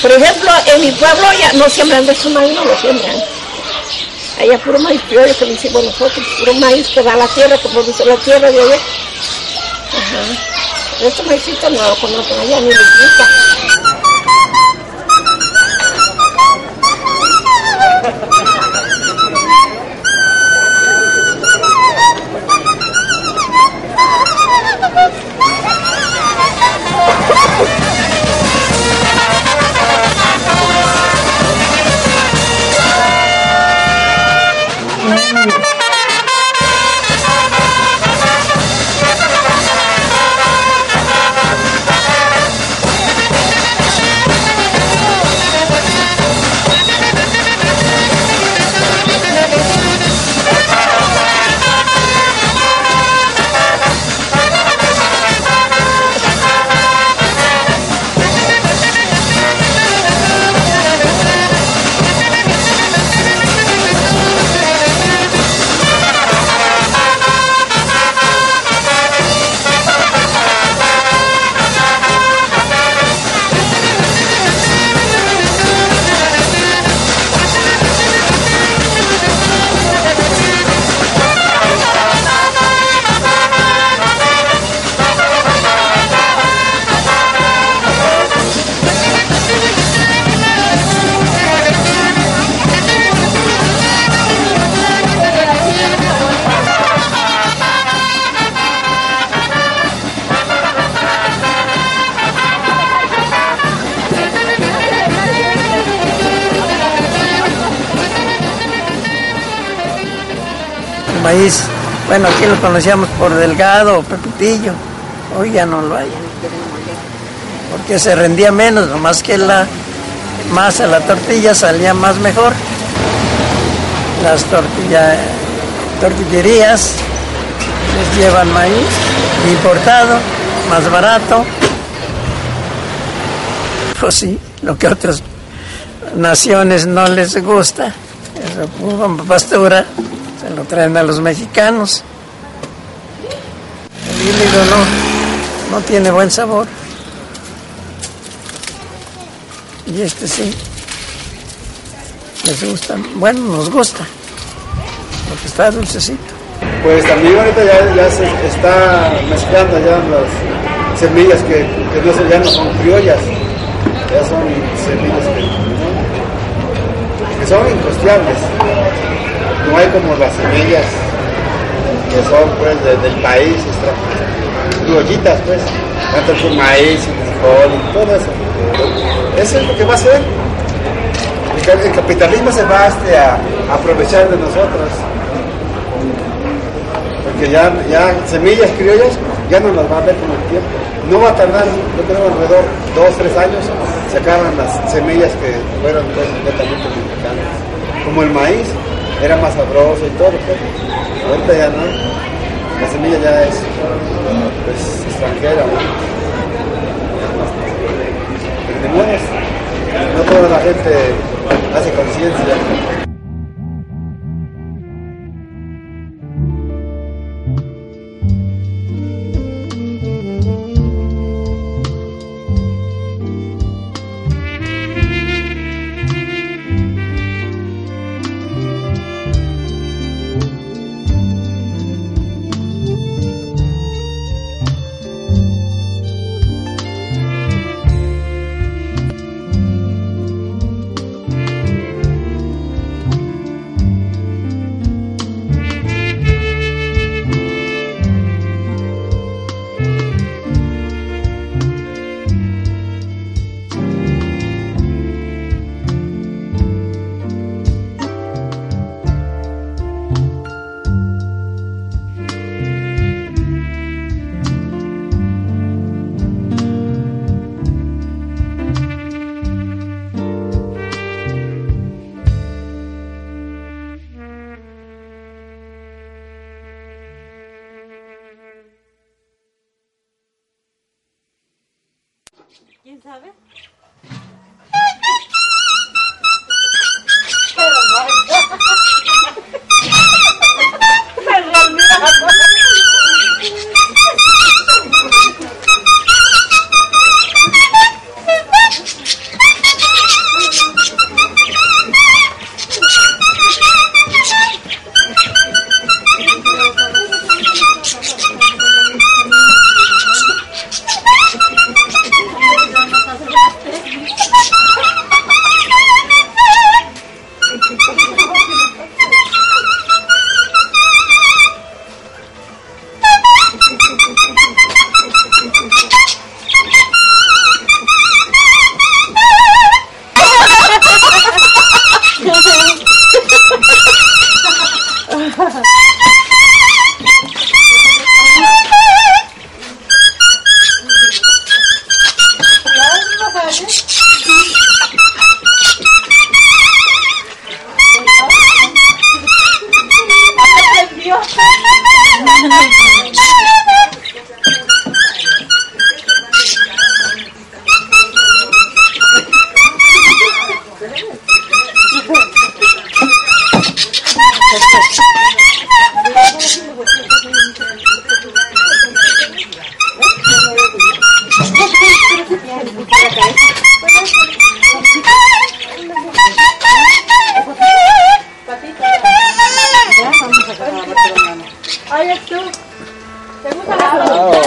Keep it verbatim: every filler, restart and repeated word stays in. Por ejemplo, en mi pueblo ya no siembran de su maíz, no lo siembran. Allá puro maíz criollo que lo hicimos nosotros, puro maíz que va a la tierra, que produce la tierra de allá. Ajá. Este maicito no lo conocen allá, ni lo gusta. Maíz, bueno, aquí lo conocíamos por Delgado o Pepitillo, hoy ya no lo hay, porque se rendía menos, nomás que la masa, la tortilla salía más mejor. Las tortilla, tortillerías les llevan maíz importado, más barato. Pues sí, lo que a otras naciones no les gusta, eso pudo pastura. Se lo traen a los mexicanos. El híbrido no, no tiene buen sabor. Y este sí, les gusta, bueno, nos gusta, porque está dulcecito. Pues también ahorita ya, ya se está mezclando ya las semillas que, que no se, ya no son criollas, ya son semillas que, que son incosteables. No hay como las semillas que son pues de, del país, criollitas pues, tanto con maíz y frijol y todo eso. Eso es lo que va a hacer. El, el capitalismo se va este, a, a aprovechar de nosotros. Porque ya, ya semillas criollas ya no las va a ver con el tiempo. No va a tardar, yo creo alrededor de dos, tres años, se acaban las semillas que fueron pues, completamente mexicanas. Como el maíz. Era más sabroso y todo, pero ahorita ya no, la semilla ya es pues, extranjera, ¿no? Pero no, no toda la gente hace conciencia. ¿Quién sabe? Ay, tú. ¿Te gusta la